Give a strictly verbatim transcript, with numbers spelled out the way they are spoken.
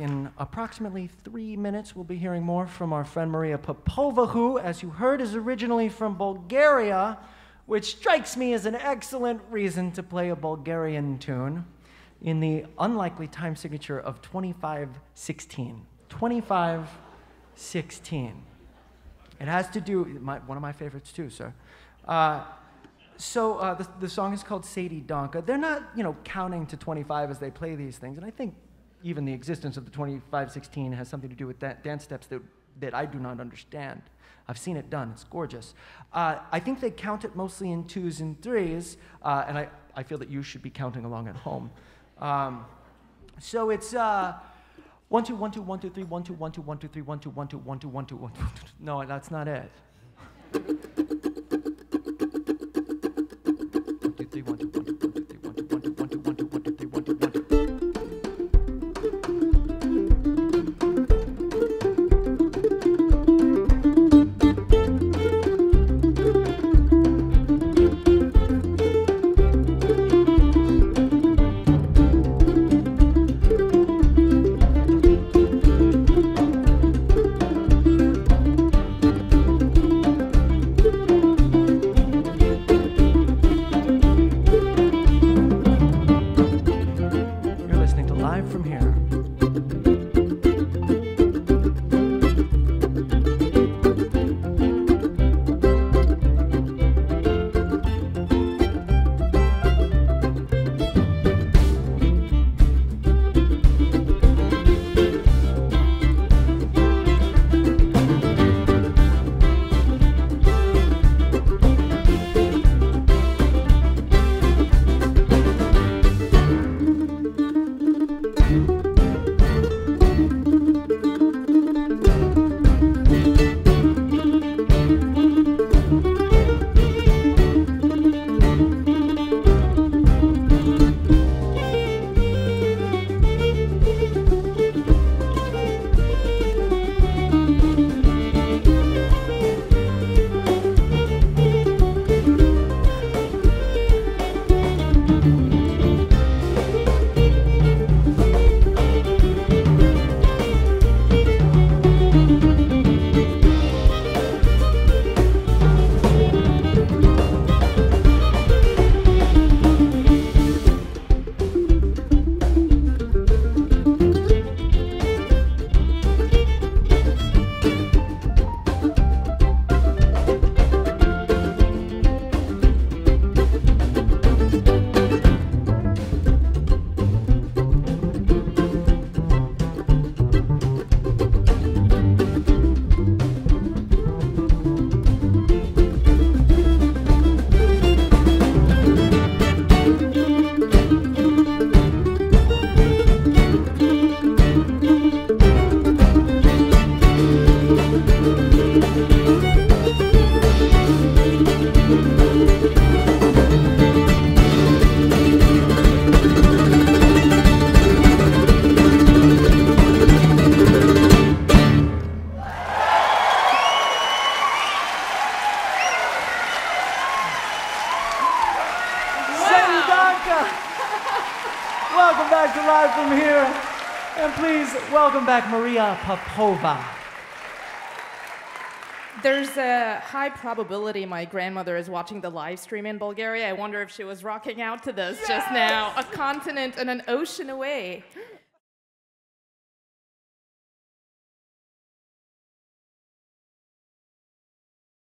In approximately three minutes, we'll be hearing more from our friend Maria Popova, who, as you heard, is originally from Bulgaria, which strikes me as an excellent reason to play a Bulgarian tune in the unlikely time signature of twenty-five sixteen. twenty-five sixteen. It has to do, my, one of my favorites too, sir. Uh, So uh, the, the song is called Sedi Donka. They're not, you know, counting to twenty-five as they play these things, and I think even the existence of the twenty-five sixteen has something to do with that dance steps that, that I do not understand. I've seen it done, it's gorgeous. Uh, I think they count it mostly in twos and threes, uh, and I, I feel that you should be counting along at home. Um, so it's uh, one, two, one, two, one, two, three, one, two, one, two, one, two, three, one, two, one, two, one, two, one, two, one, two, one, two, two. No, that's not it. Live from here. Welcome back to Live From Here, and please welcome back Maria Popova. There's a high probability my grandmother is watching the live stream in Bulgaria. I wonder if she was rocking out to this yes! just now, a continent and an ocean away.